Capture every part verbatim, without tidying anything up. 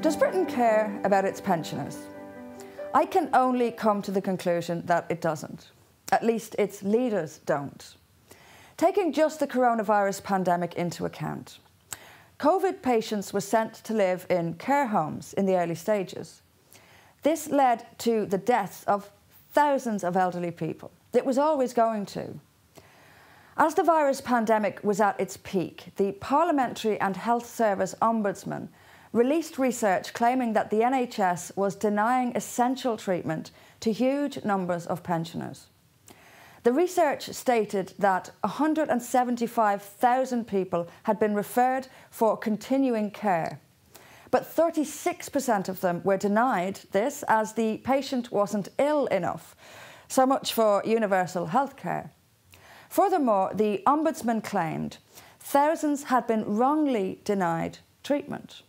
Does Britain care about its pensioners? I can only come to the conclusion that it doesn't. At least its leaders don't. Taking just the coronavirus pandemic into account, COVID patients were sent to live in care homes in the early stages. This led to the deaths of thousands of elderly people. It was always going to. As the virus pandemic was at its peak, the Parliamentary and Health Service Ombudsman released research claiming that the N H S was denying essential treatment to huge numbers of pensioners. The research stated that one hundred seventy-five thousand people had been referred for continuing care, but thirty-six percent of them were denied this as the patient wasn't ill enough. So much for universal health care. Furthermore, the Ombudsman claimed thousands had been wrongly denied treatment,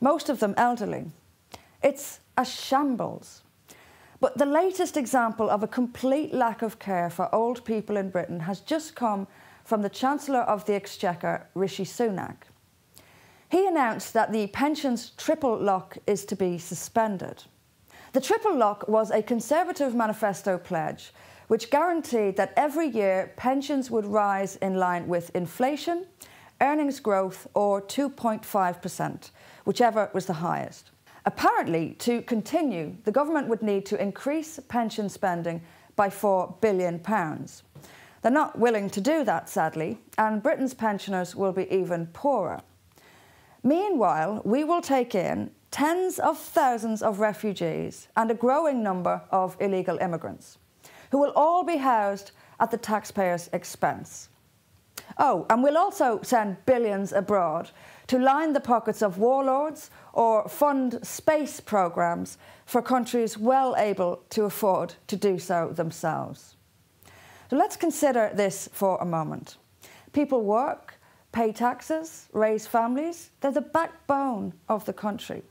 most of them elderly. It's a shambles. But the latest example of a complete lack of care for old people in Britain has just come from the Chancellor of the Exchequer, Rishi Sunak. He announced that the pensions triple lock is to be suspended. The triple lock was a Conservative manifesto pledge which guaranteed that every year pensions would rise in line with inflation, earnings growth or two point five percent, whichever was the highest. Apparently, to continue, the government would need to increase pension spending by four billion pounds. They're not willing to do that, sadly, and Britain's pensioners will be even poorer. Meanwhile, we will take in tens of thousands of refugees and a growing number of illegal immigrants, who will all be housed at the taxpayers' expense. Oh, and we'll also send billions abroad to line the pockets of warlords or fund space programmes for countries well able to afford to do so themselves. So let's consider this for a moment. People work, pay taxes, raise families. They're the backbone of the country.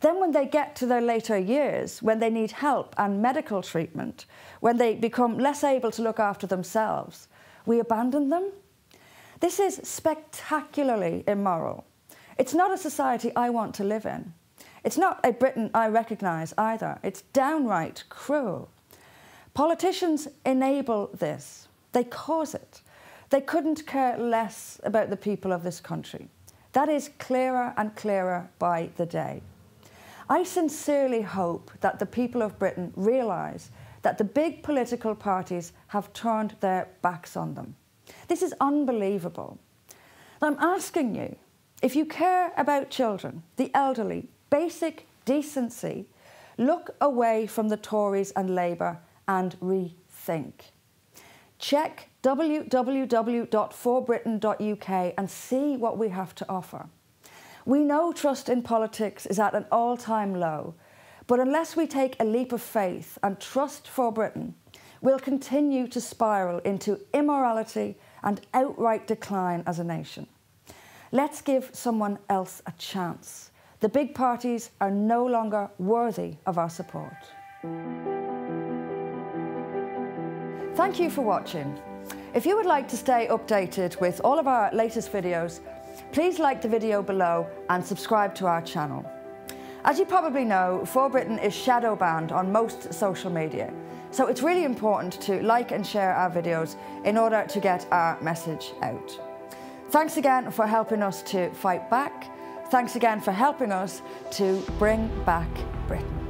Then when they get to their later years, when they need help and medical treatment, when they become less able to look after themselves, we abandon them? This is spectacularly immoral. It's not a society I want to live in. It's not a Britain I recognise either. It's downright cruel. Politicians enable this. They cause it. They couldn't care less about the people of this country. That is clearer and clearer by the day. I sincerely hope that the people of Britain realise that the big political parties have turned their backs on them. This is unbelievable. I'm asking you, if you care about children, the elderly, basic decency, look away from the Tories and Labour and rethink. Check w w w dot for britain dot u k and see what we have to offer. We know trust in politics is at an all-time low, but unless we take a leap of faith and trust For Britain, we'll continue to spiral into immorality and outright decline as a nation. Let's give someone else a chance. The big parties are no longer worthy of our support. Thank you for watching. If you would like to stay updated with all of our latest videos, please like the video below and subscribe to our channel. As you probably know, For Britain is shadow banned on most social media, so it's really important to like and share our videos in order to get our message out. Thanks again for helping us to fight back. Thanks again for helping us to bring back Britain.